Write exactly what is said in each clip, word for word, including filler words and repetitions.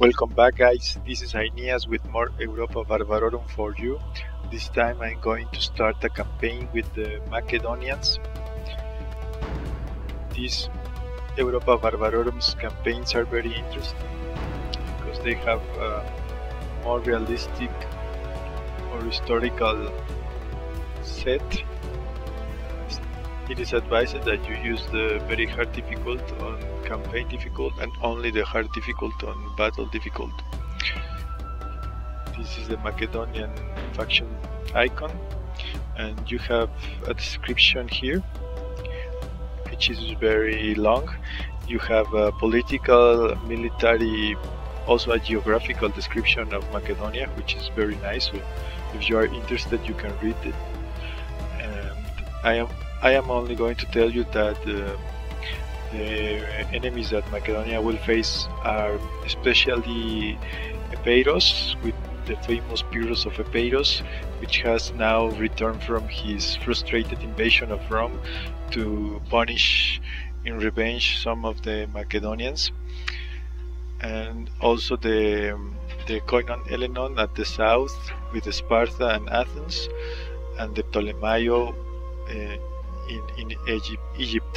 Welcome back, guys. This is Aeneas with more Europa Barbarorum for you. This time I'm going to start a campaign with the Macedonians. These Europa Barbarorum's campaigns are very interesting because they have uh, more realistic or historical set. It is advised that you use the very hard difficult on campaign difficult and only the hard difficult on battle difficult. This is the Macedonian faction icon, and you have a description here which is very long. You have a political, military, also a geographical description of Macedonia, which is very nice. So if you are interested, you can read it. And I am I am only going to tell you that uh, the enemies that Macedonia will face are especially Epeiros, with the famous Pyrrhos of Epeiros, which has now returned from his frustrated invasion of Rome to punish in revenge some of the Macedonians, and also the, the Koinon Elenon at the south with Sparta and Athens, and the Ptolemaios uh, In, in Egypt, Egypt,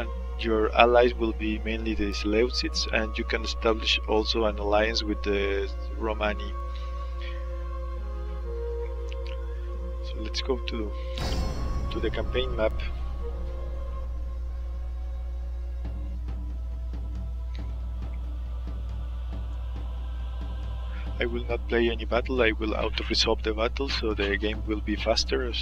and your allies will be mainly the Seleucids, and you can establish also an alliance with the Romani. So let's go to to the campaign map. I will not play any battle. I will auto-resolve the battle, so the game will be faster.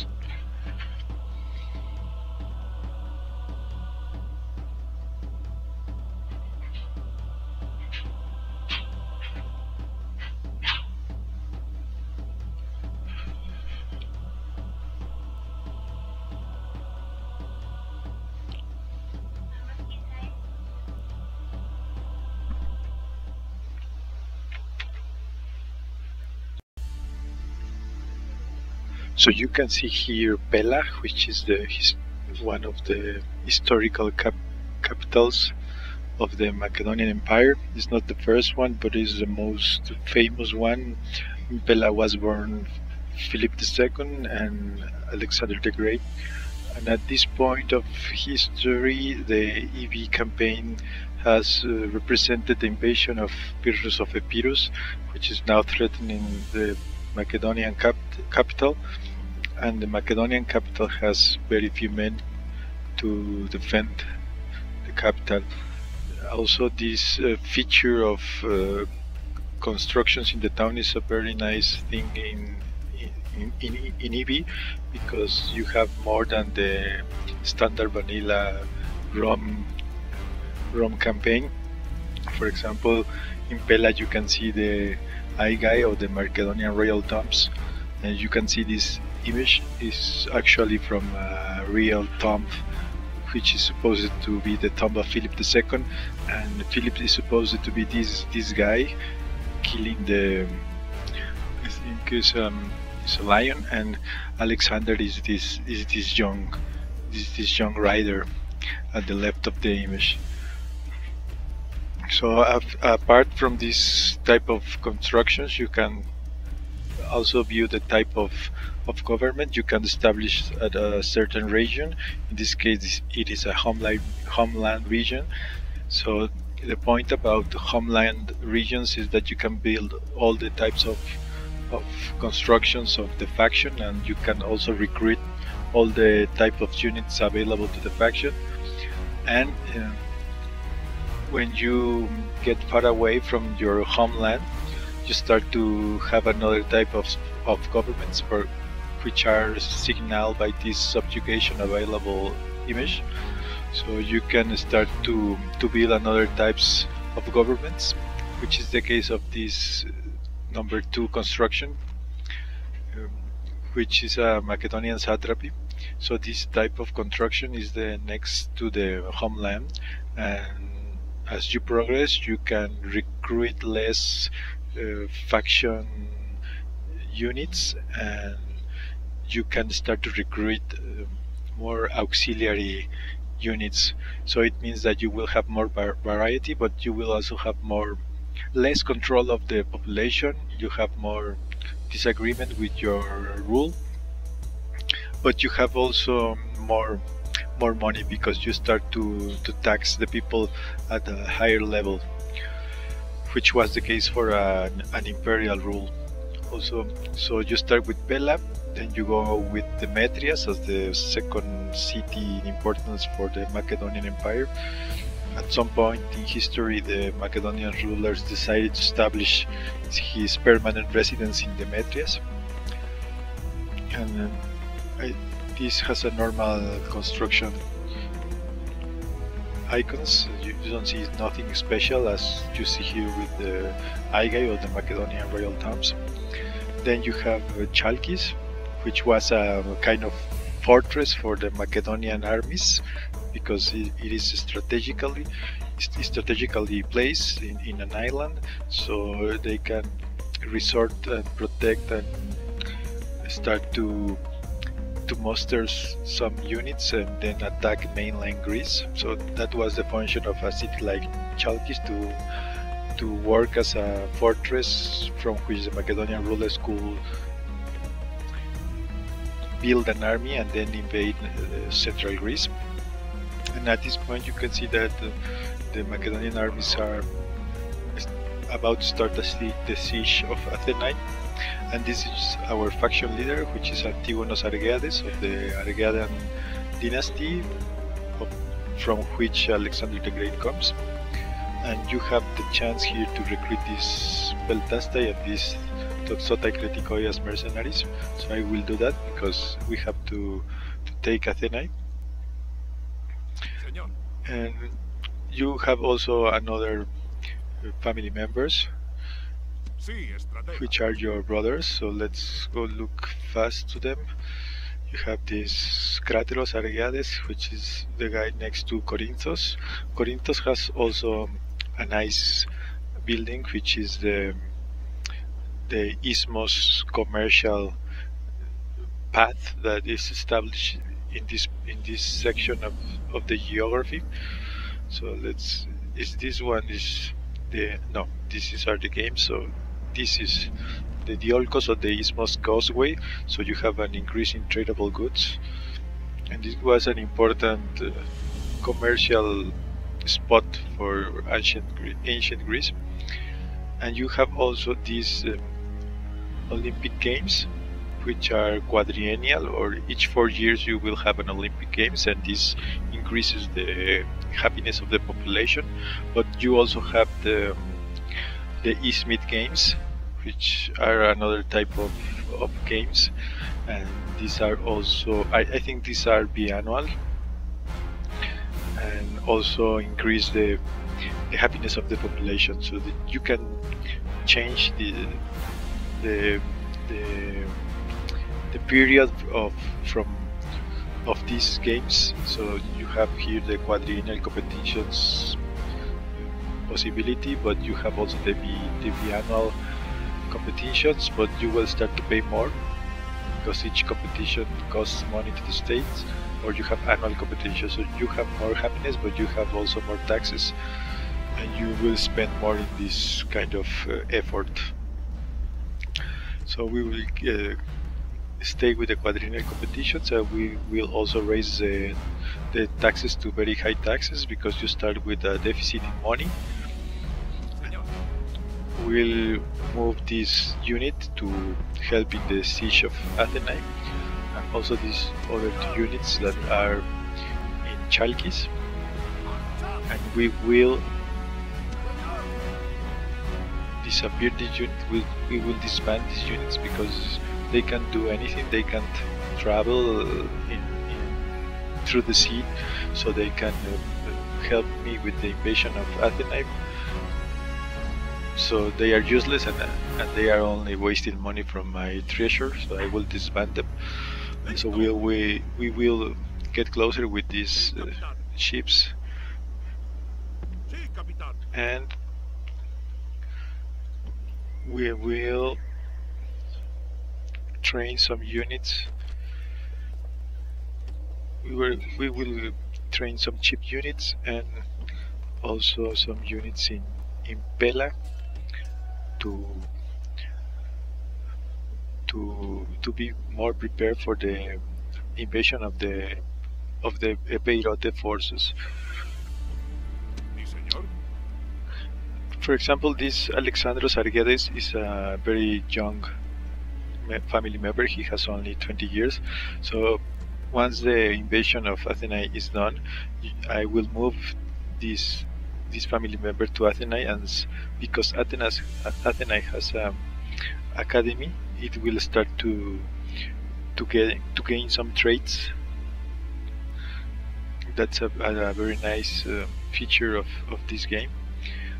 So you can see here Pella, which is the his, one of the historical cap, capitals of the Macedonian Empire. It's not the first one, but it's the most famous one. Pella was born Philip the Second and Alexander the Great. And at this point of history, the E V campaign has uh, represented the invasion of Pyrrhos of Epeiros, which is now threatening the Macedonian cap capital. And the Macedonian capital has very few men to defend the capital. Also, this uh, feature of uh, constructions in the town is a very nice thing in in, in, in E V, because you have more than the standard vanilla Rome, Rome campaign. For example, in Pella you can see the Aigai or the Macedonian royal tombs, and you can see this image is actually from a real tomb, which is supposed to be the tomb of Philip the Second, and Philip is supposed to be this this guy killing the, I think it's, um, it's a lion, and Alexander is this is this young this this young rider at the left of the image. So apart from this type of constructions, you can also view the type of of government you can establish at a certain region. In this case, it is a homeland homeland region. So the point about homeland regions is that you can build all the types of of constructions of the faction, and you can also recruit all the type of units available to the faction. And uh, when you get far away from your homeland, you start to have another type of, of governments for, which are signaled by this subjugation available image. So you can start to, to build another types of governments, which is the case of this number two construction, um, which is a Macedonian satrapy. So this type of construction is the next to the homeland, and as you progress, you can recruit less uh, faction units, and you can start to recruit uh, more auxiliary units. So it means that you will have more variety, but you will also have more less control of the population, you have more disagreement with your rule, but you have also more more money because you start to, to tax the people at a higher level, which was the case for an, an imperial rule also. So you start with Pella, then you go with Demetrias as the second city in importance for the Macedonian Empire. At some point in history, the Macedonian rulers decided to establish his permanent residence in Demetrias, and uh, I, this has a normal construction. Icons, you don't see nothing special as you see here with the Aigai or the Macedonian royal tombs. Then you have Chalkis, which was a kind of fortress for the Macedonian armies, because it, it is strategically strategically placed in, in an island, so they can resort and protect and start to to muster some units and then attack mainland Greece. So that was the function of a city like Chalkis, to to work as a fortress from which the Macedonian rulers could build an army and then invade uh, central Greece. And at this point you can see that uh, the Macedonian armies are about to start the siege of Athenai, and this is our faction leader, which is Antigonos Argeades of the Argeadian dynasty, of, from which Alexander the Great comes. And you have the chance here to recruit this Peltastai and this Toxotai Kretikoi as mercenaries, so I will do that because we have to, to take Athenai. And you have also another family members, which are your brothers, so let's go look fast to them. You have this Krateros Argeades, which is the guy next to Corinthos. Corinthos has also a nice building, which is the the Isthmus commercial path that is established in this in this section of, of the geography. So let's is this one is the no this is are the games, so this is the Diolkos or the Isthmus Causeway, so you have an increase in tradable goods, and this was an important uh, commercial spot for ancient ancient Greece. And you have also these uh, Olympic Games, which are quadriennial, or each four years you will have an Olympic Games, and this increases the happiness of the population. But you also have the, the Eastmeet Games, which are another type of, of games, and these are also, I, I think these are biannual, and also increase the, the happiness of the population, so that you can change the the the, the period of from of these games. So you have here the quadrennial competitions possibility, but you have also the the biannual competitions, but you will start to pay more because each competition costs money to the states, or you have annual competitions, so you have more happiness, but you have also more taxes, and you will spend more in this kind of uh, effort. So we will uh, stay with the quadrennial competitions, and we will also raise the, the taxes to very high taxes because you start with a deficit in money. We'll move this unit to help in the siege of Athenai, and also these other two units that are in Chalkis, and we will disappear this unit. We, we will disband these units because they can't do anything, they can't travel in, in, through the sea, so they can uh, help me with the invasion of Athenai. So they are useless, and, and they are only wasting money from my treasure, so I will disband them. And so we, we, we will get closer with these uh, ships, and we will train some units. We will, we will train some cheap units, and also some units in, in Pella, to to to be more prepared for the invasion of the of the Epeirote forces. For example, this Alexandros Argeades is a very young family member. He has only twenty years. So once the invasion of Athenai is done, I will move this this family member to Athenai, and because Athenas, Athenai has an academy, it will start to to get to gain some traits. That's a, a very nice uh, feature of, of this game.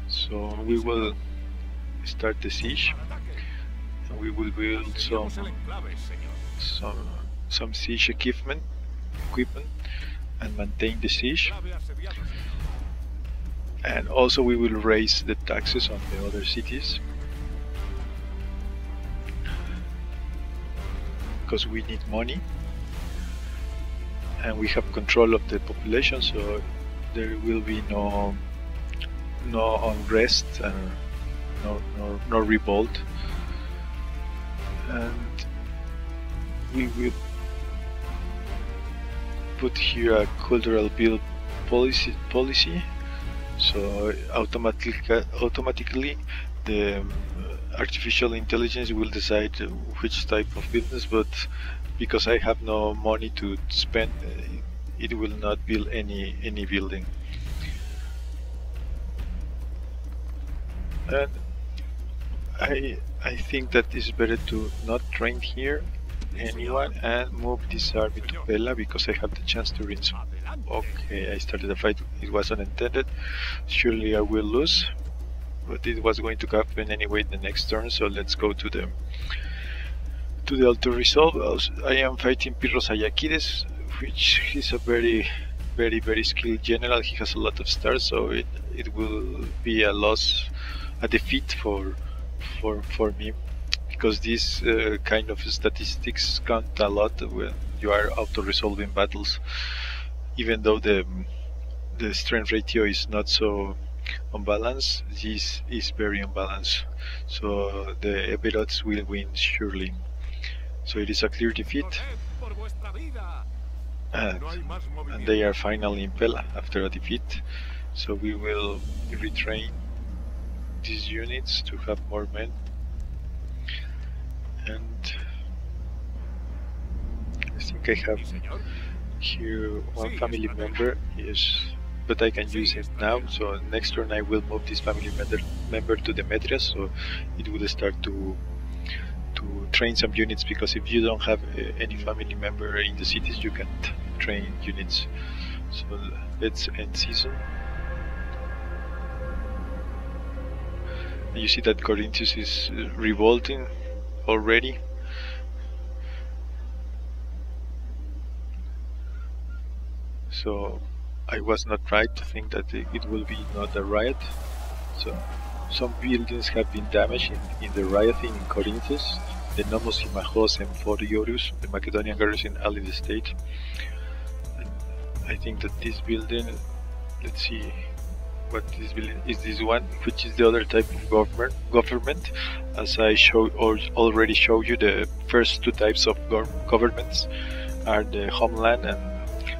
So we will start the siege. We will build some some some siege equipment, equipment, and maintain the siege. And also we will raise the taxes on the other cities, because we need money, and we have control of the population, so there will be no. No unrest, uh, no, no, no revolt, and we will put here a cultural build policy. Policy, so automatically, automatically, the artificial intelligence will decide which type of business. But because I have no money to spend, it will not build any any building. And I I think that it's better to not train here anyone and move this army to Pella, because I have the chance to win. Okay, I started a fight. It was unintended. Surely I will lose, but it was going to happen anyway in the next turn. So let's go to the to the auto resolve. I am fighting Pyrrhos Aiakides, which is a very very very skilled general. He has a lot of stars, so it it will be a loss. A defeat for for for me, because these uh, kind of statistics count a lot when you are auto-resolving battles, even though the the strength ratio is not so unbalanced. This is very unbalanced, so the Epeirotes will win surely. So it is a clear defeat, and, and they are finally in Pella after a defeat. So we will retrain these units to have more men, and I think I have here one family member, yes, but I can use it now, so next turn I will move this family member to Demetrias, so it will start to to train some units, because if you don't have any family member in the cities, you can't train units. So let's end season. You see that Corinthos is revolting already. So I was not right to think that it will be not a riot. So some buildings have been damaged in, in the rioting in Corinthos, the Nomos Himajos and Foriorus, the Macedonian garrison allied state. And I think that this building, let's see. What this building is, this one, which is the other type of government. Government, as I show or already showed you, the first two types of go governments are the homeland, and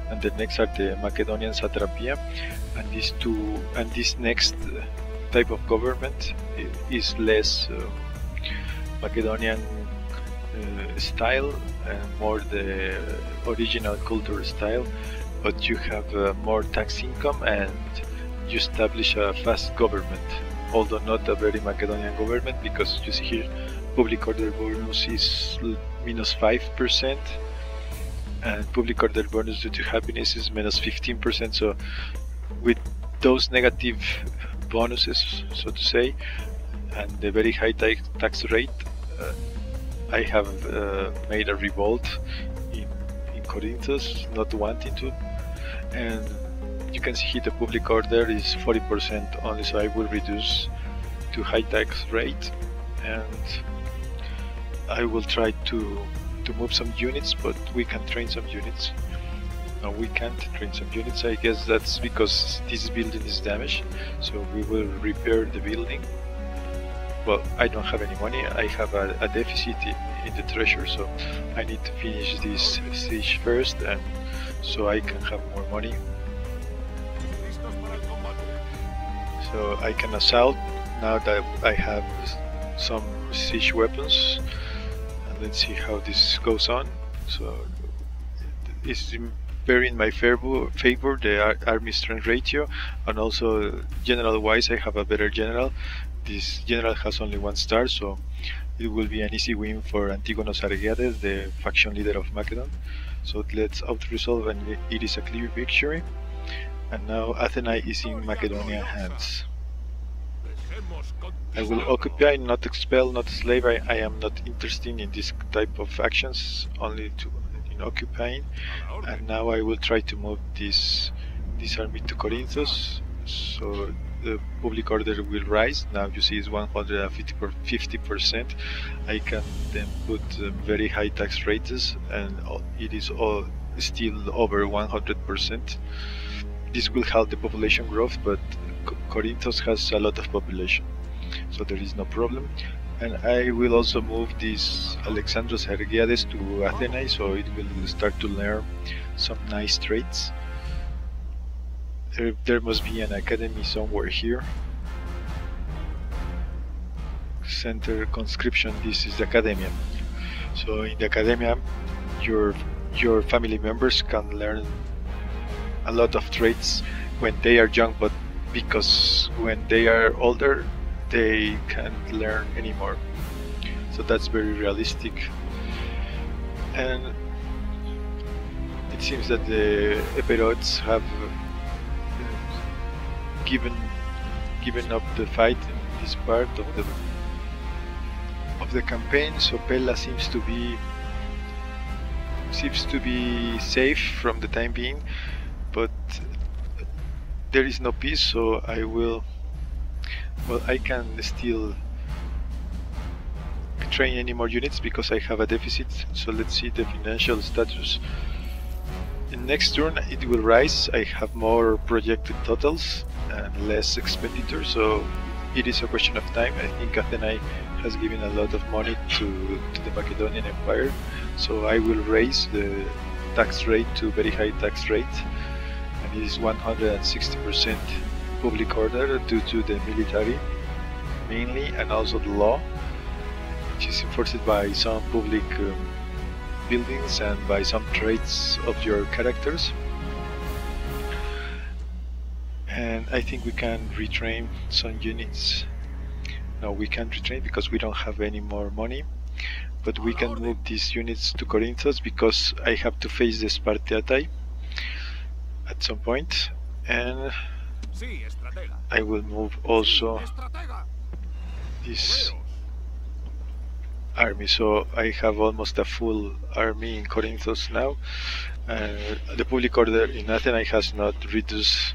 and the next are the Macedonian satrapia, and these two, and this next type of government is less uh, Macedonian uh, style and more the original culture style, but you have uh, more tax income and. You establish a fast government, although not a very Macedonian government, because you see here public order bonus is minus five percent and public order bonus due to happiness is minus fifteen percent. So with those negative bonuses, so to say, and the very high ta tax rate, uh, I have uh, made a revolt in, in Corinthos, not wanting to. And you can see the public order is forty percent only, so I will reduce to high tax rate, and I will try to to move some units, but we can train some units. No, we can't train some units. I guess that's because this building is damaged, so we will repair the building well, I don't have any money, I have a, a deficit in, in the treasure, so I need to finish this siege first, and so I can have more money. So I can assault now that I have some siege weapons, and let's see how this goes on. So it's very in my favor, the army strength ratio, and also general wise I have a better general. This general has only one star, so it will be an easy win for Antigonos Argeades, the faction leader of Macedon. So let's out-resolve, and it is a clear victory. And now Athenai is in Macedonian hands. I will occupy, not expel, not slave. I, I am not interested in this type of actions, only to, in occupying. And now I will try to move this, this army to Corinthos. So the public order will rise. Now you see it's one hundred fifty percent. I can then put very high tax rates, and it is all still over one hundred percent. This will help the population growth, but Corinthos has a lot of population, so there is no problem. And I will also move this Alexandros Argeades to Athenai, so it will start to learn some nice traits. There, there must be an academy somewhere here. Center conscription, this is the academia. So in the academia, your, your family members can learn a lot of traits when they are young, but because when they are older they can't learn anymore, so that's very realistic. And it seems that the Epeirots have given given up the fight in this part of the of the campaign, so Pella seems to be seems to be safe from the time being. But there is no peace, so I will, well, I can still train any more units because I have a deficit. So let's see the financial status. In next turn it will rise. I have more projected totals and less expenditure, so it is a question of time. I think Athenai has given a lot of money to, to the Macedonian Empire, so I will raise the tax rate to very high tax rate. It is one hundred sixty percent public order due to the military mainly, and also the law, which is enforced by some public um, buildings and by some traits of your characters. And I think we can retrain some units. No, we can't retrain because we don't have any more money, but we can move these units to Corinthos because I have to face the Spartiatai at some point. And I will move also this army, so I have almost a full army in Corinthos now. Uh, the public order in Athenai has not reduced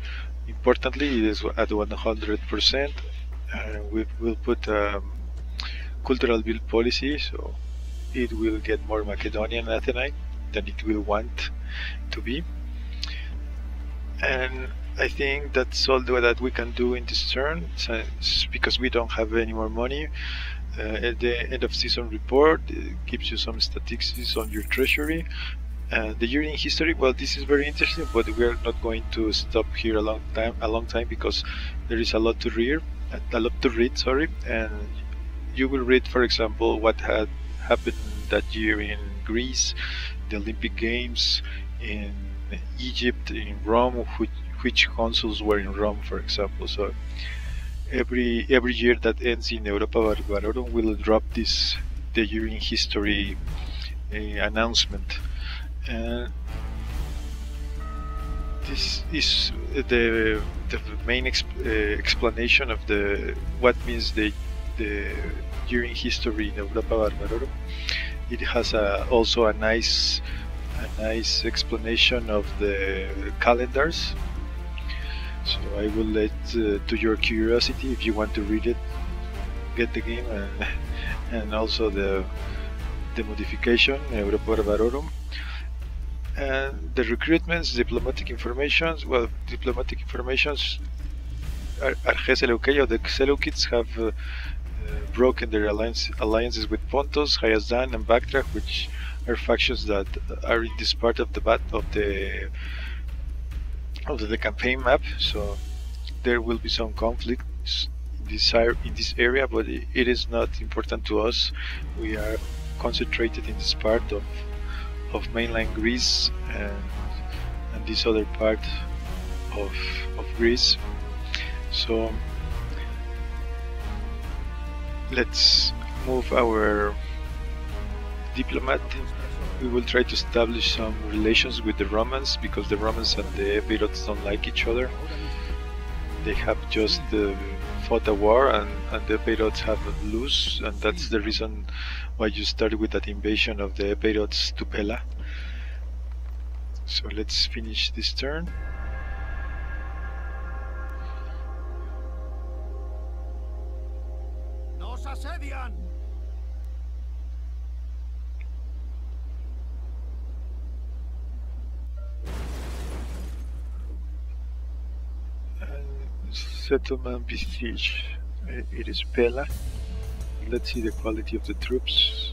importantly, it is at one hundred percent. Uh, we will put a um, cultural build policy, so it will get more Macedonian Athenai than it will want to be. And I think that's all that we can do in this turn, since, because we don't have any more money. Uh, at the end of season report, it gives you some statistics on your treasury. And uh, the year in history, well, this is very interesting, but we are not going to stop here a long time, a long time, because there is a lot to read, a lot to read, sorry. And you will read, for example, what had happened that year in Greece, the Olympic Games, in Egypt, in Rome, which, which consuls were in Rome, for example. So every every year that ends in Europa Barbarorum will drop this the year in history uh, announcement. And this is the the main exp uh, explanation of the what means the the year in history in Europa Barbarorum. It has a, also a nice. A nice explanation of the calendars, so I will let uh, to your curiosity if you want to read it, get the game and, and also the the modification Europa Barbarorum. And the recruitments, diplomatic informations, well, diplomatic informations, Argeas Seleukeia, the Seleucids have uh, broken their alliance, alliances with Pontus, Hyazan, and Bactra, which are factions that are in this part of the bat of the of the campaign map. So there will be some conflicts in this in this area, but it is not important to us. We are concentrated in this part of of mainland Greece and, and this other part of of Greece. So let's move our diplomat. We will try to establish some relations with the Romans, because the Romans and the Epeirots don't like each other. They have just uh, fought a war, and, and the Epeirots have lost, and that's the reason why you start with that invasion of the Epeirots to Pella. So let's finish this turn. Settlement besieged. It is Pella. Let's see the quality of the troops.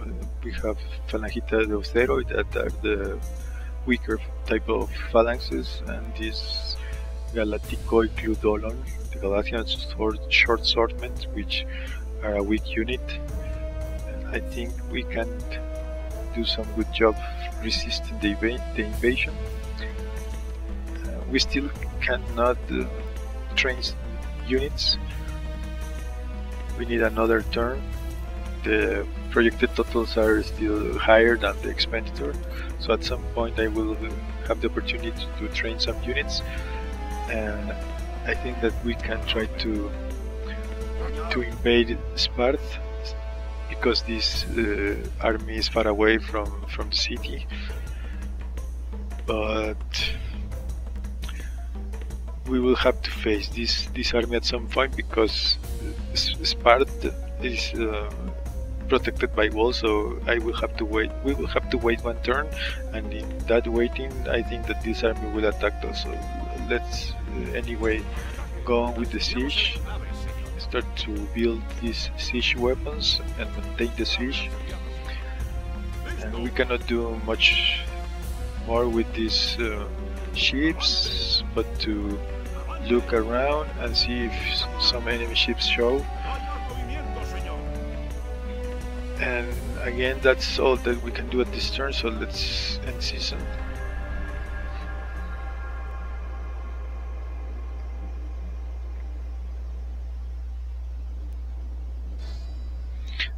Uh, we have Phalangitas Deuteroi that are the weaker type of phalanxes, and this Galaticoi Cludolon, the Galatian short swordmen, which are a weak unit. And I think we can do some good job resisting the, inv the invasion. Uh, we still cannot uh, trains units. We need another turn. The projected totals are still higher than the expenditure, so at some point I will have the opportunity to train some units, and I think that we can try to to invade Sparte, because this uh, army is far away from from the city. But we will have to face this this army at some point, because Sparte is uh, protected by walls. So I will have to wait. We will have to wait one turn, and in that waiting, I think that this army will attack us. So let's uh, anyway go on with the siege. Start to build these siege weapons and maintain the siege. And we cannot do much more with these uh, ships, but to look around and see if some enemy ships show. And again, that's all that we can do at this turn, so let's end season.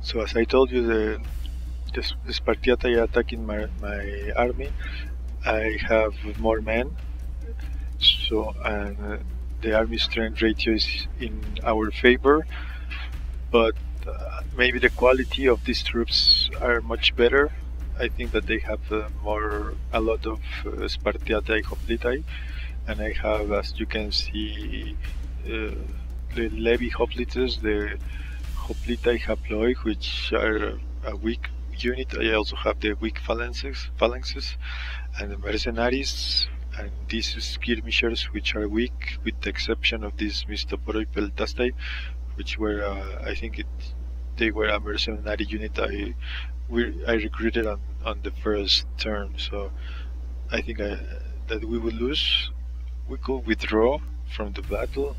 So as I told you, the, the Spartiatai are attacking my, my army. I have more men, so and, uh, the army strength ratio is in our favor, but uh, maybe the quality of these troops are much better. I think that they have uh, more a lot of uh, Spartiatae hoplitai, and I have, as you can see, uh, the levy hoplites, the hoplitai haploi, which are a weak unit. I also have the weak phalanxes, phalanxes and the mercenaries, and these skirmishers, which are weak, with the exception of these Mistoporo Peltastai, which were, uh, I think it, they were a mercenary unit I we, I recruited on, on the first turn. So I think I, that we will lose. We could withdraw from the battle,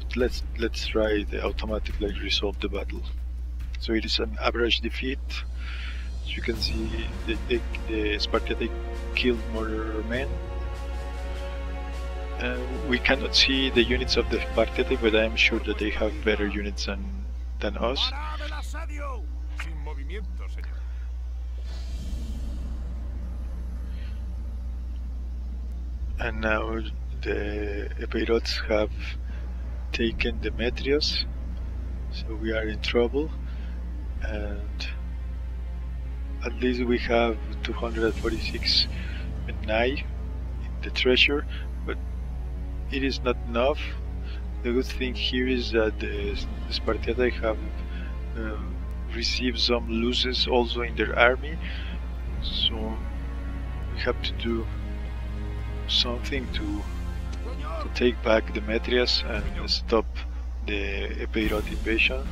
but let's, let's try the automatically resolve the battle. So it is an average defeat. As you can see, the, the, the Spartiates killed more men. Uh, we cannot see the units of the Spartiates, but I am sure that they have better units than, than us. And now the Epeirots have taken Demetrias, so we are in trouble. And at least we have two hundred forty-six Athenai in the treasure, but it is not enough. The good thing here is that the Spartiates have um, received some losses also in their army, so we have to do something to, to take back Demetrias and stop the Epeirot invasion.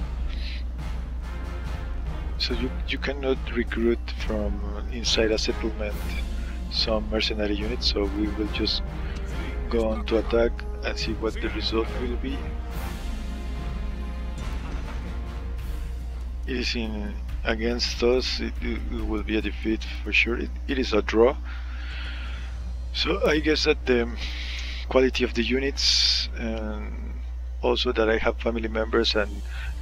So you, you cannot recruit from inside a settlement some mercenary units, so we will just go on to attack and see what the result will be. It is in against us, it, it will be a defeat for sure. It, it is a draw. So I guess that the quality of the units, and also that I have family members, and,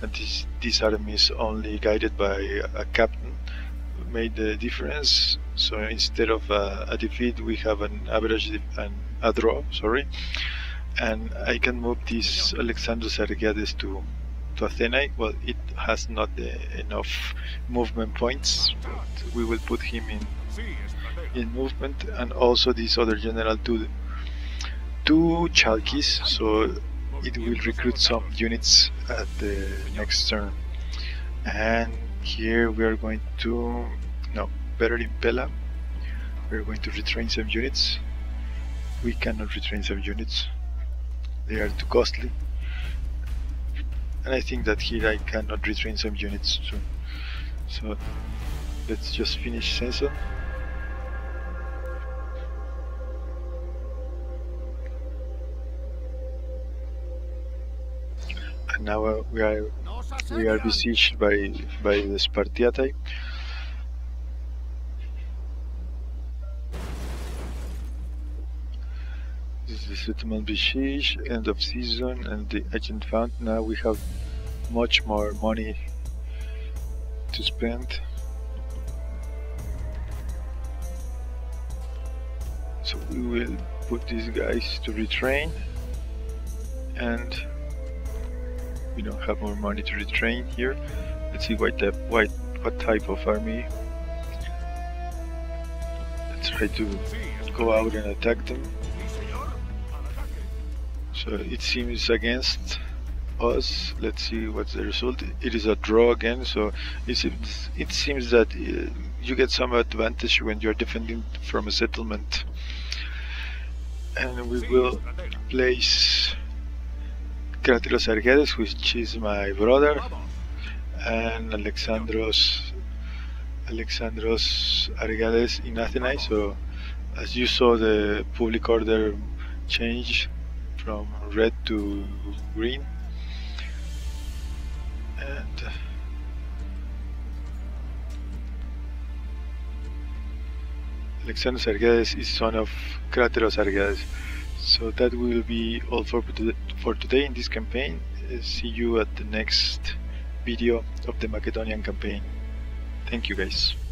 and this, this army is only guided by a captain, made the difference. So instead of a, a defeat, we have an average and a draw. Sorry, and I can move this Alexandros Argeades to to Athenai. Well, it has not the, enough movement points, but we will put him in in movement, and also this other general to to Chalkis, so it will recruit some units at the next turn. And here we are going to no better in Pella. We are going to retrain some units. We cannot retrain some units; they are too costly. And I think that here I cannot retrain some units soon. So let's just finish Censo. And now uh, we are we are besieged by by the Spartiatai. This is the settlement besieged, end of season, and the agent found. Now we have much more money to spend. So we will put these guys to retrain, and we don't have more money to retrain here. Let's see what type, what, what type of army. Let's try to go out and attack them. So it seems against us. Let's see what's the result. It is a draw again, so it seems, it seems that uh, you get some advantage when you're defending from a settlement. And we will place Krateros Argeades, which is my brother, and Alexandros Alexandros Argeades in Athenai. So as you saw, the public order changed from red to green, and Alexandros Argeades is son of Krateros Argeades. So that will be all for, for today in this campaign. See you at the next video of the Macedonian campaign. Thank you guys.